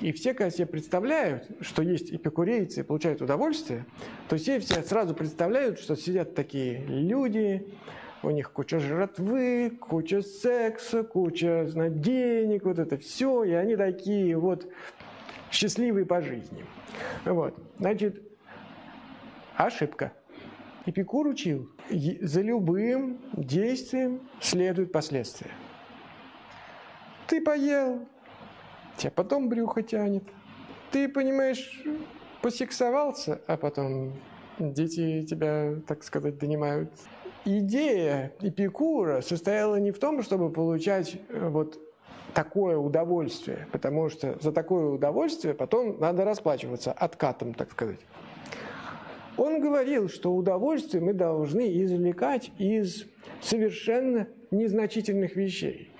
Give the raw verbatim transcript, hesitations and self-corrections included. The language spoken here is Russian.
И все, когда себе представляют, что есть эпикурейцы, получают удовольствие, то все, все сразу представляют, что сидят такие люди, у них куча жратвы, куча секса, куча, знаете, денег, вот это все, и они такие вот счастливые по жизни. Вот. Значит, ошибка. Эпикур учил: за любым действием следуют последствия. Ты поел, тебя потом брюхо тянет. Ты, понимаешь, посексовался, а потом дети тебя, так сказать, донимают. Идея Эпикура состояла не в том, чтобы получать вот такое удовольствие, потому что за такое удовольствие потом надо расплачиваться откатом, так сказать. Он говорил, что удовольствие мы должны извлекать из совершенно незначительных вещей.